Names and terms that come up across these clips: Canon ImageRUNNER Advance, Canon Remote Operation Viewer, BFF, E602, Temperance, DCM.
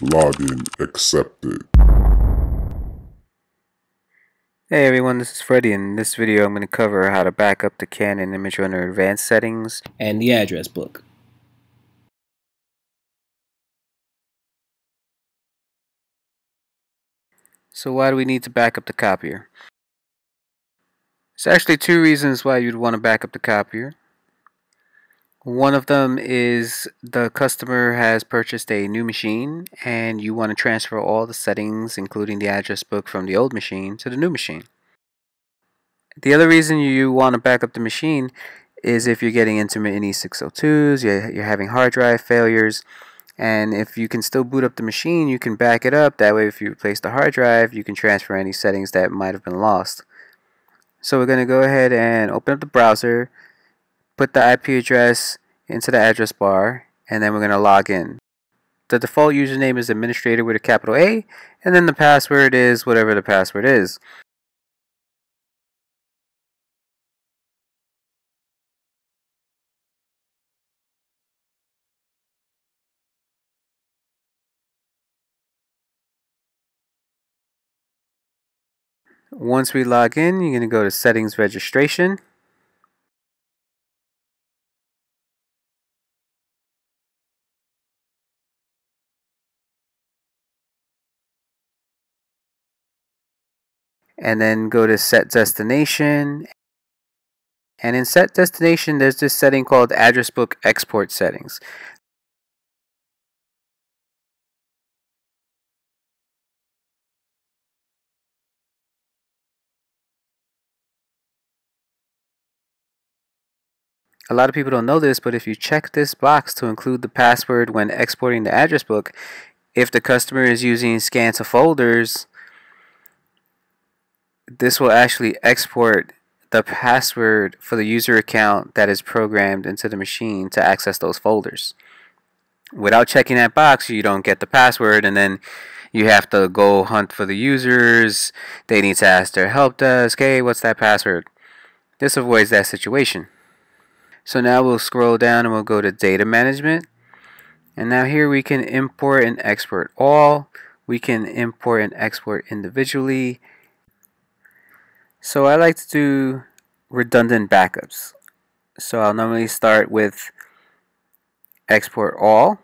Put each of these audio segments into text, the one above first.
Login accepted. Hey everyone, this is Freddy, and in this video I'm going to cover how to back up the Canon ImageRUNNER Advance settings and the address book. So why do we need to back up the copier? There's actually two reasons why you'd want to back up the copier. One of them is the customer has purchased a new machine and you want to transfer all the settings, including the address book, from the old machine to the new machine. The other reason you want to back up the machine is if you're getting intermittent E602s, you're having hard drive failures, and if you can still boot up the machine, you can back it up. That way if you replace the hard drive, you can transfer any settings that might have been lost. So we're going to go ahead and open up the browser, put the IP address into the address bar, and then we're going to log in. The default username is administrator with a capital A, and then the password is whatever the password is. Once we log in, you're going to go to Settings Registration. And then go to Set Destination. And in Set Destination, there's this setting called Address Book Export Settings. A lot of people don't know this, but if you check this box to include the password when exporting the address book, if the customer is using scan to folders, this will actually export the password for the user account that is programmed into the machine to access those folders. Without checking that box, you don't get the password, and then you have to go hunt for the users. They need to ask their help desk, hey, what's that password? This avoids that situation. So now we'll scroll down and we'll go to Data Management. And now here we can import and export all. We can import and export individually. So I like to do redundant backups. So I'll normally start with export all.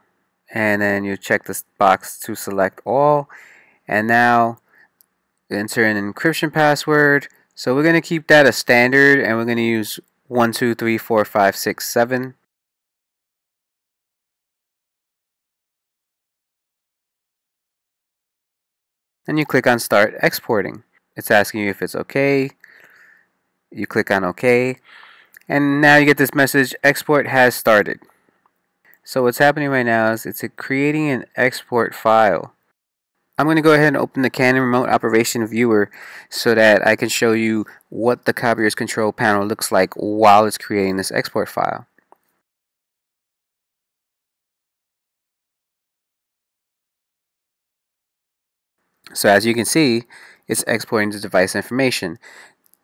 And then you check this box to select all. And now enter an encryption password. So we're going to keep that as standard, and we're going to use 1, 2, 3, 4, 5, 6, 7. Then you click on Start Exporting. It's asking you if it's okay. You click on OK. And now you get this message, export has started. So what's happening right now is it's creating an export file. I'm going to go ahead and open the Canon Remote Operation Viewer so that I can show you what the copier's control panel looks like while it's creating this export file. So as you can see, it's exporting the device information.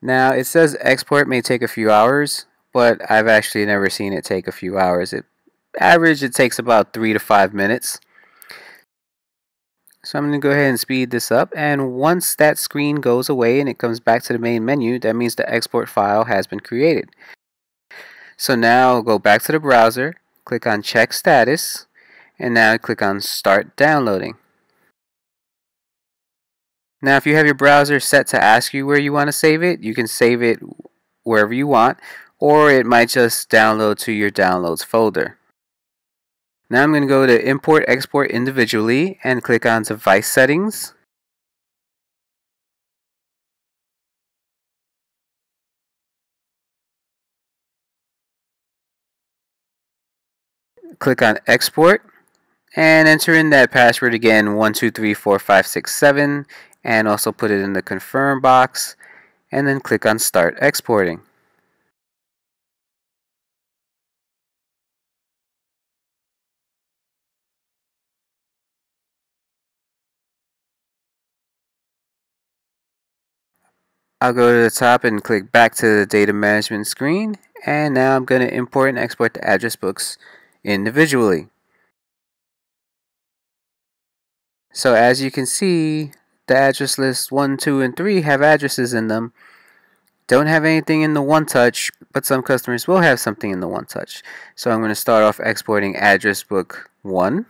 Now it says export may take a few hours, but I've actually never seen it take a few hours. It takes about 3 to 5 minutes. So I'm going to go ahead and speed this up, and once that screen goes away and it comes back to the main menu, that means the export file has been created. So now go back to the browser, click on Check Status, and now click on Start Downloading. Now if you have your browser set to ask you where you want to save it, you can save it wherever you want, or it might just download to your Downloads folder. Now I'm going to go to Import Export Individually and click on Device Settings. Click on Export and enter in that password again, 1, 2, 3, 4, 5, 6, 7, and also put it in the Confirm box, and then click on Start Exporting. I'll go to the top and click back to the data management screen, and now I'm going to import and export the address books individually. So as you can see, the address list 1, 2, and 3 have addresses in them. Don't have anything in the one touch, but some customers will have something in the one touch. So I'm going to start off exporting address book 1.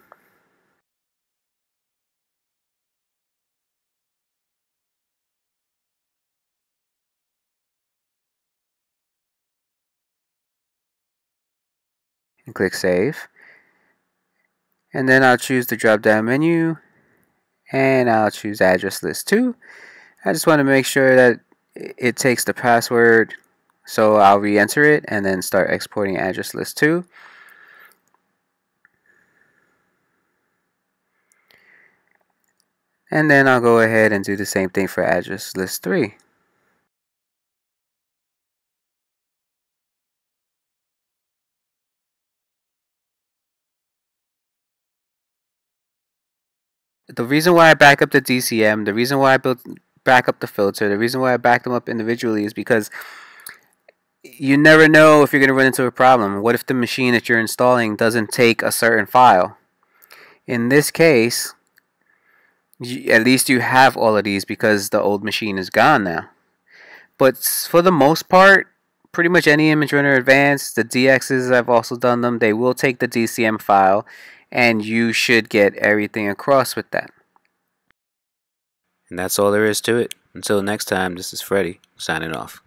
And click save. And then I'll choose the drop down menu and I'll choose address list 2. I just want to make sure that it takes the password, so I'll re-enter it and then start exporting address list 2. And then I'll go ahead and do the same thing for address list 3. The reason why I back up the DCM, the reason why I back up the filter, the reason why I back them up individually is because you never know if you're going to run into a problem. What if the machine that you're installing doesn't take a certain file? In this case, at least you have all of these because the old machine is gone now. But for the most part, pretty much any ImageRUNNER Advance, the DXs, I've also done them, they will take the DCM file. And you should get everything across with that. And that's all there is to it. Until next time, this is Freddie, signing off.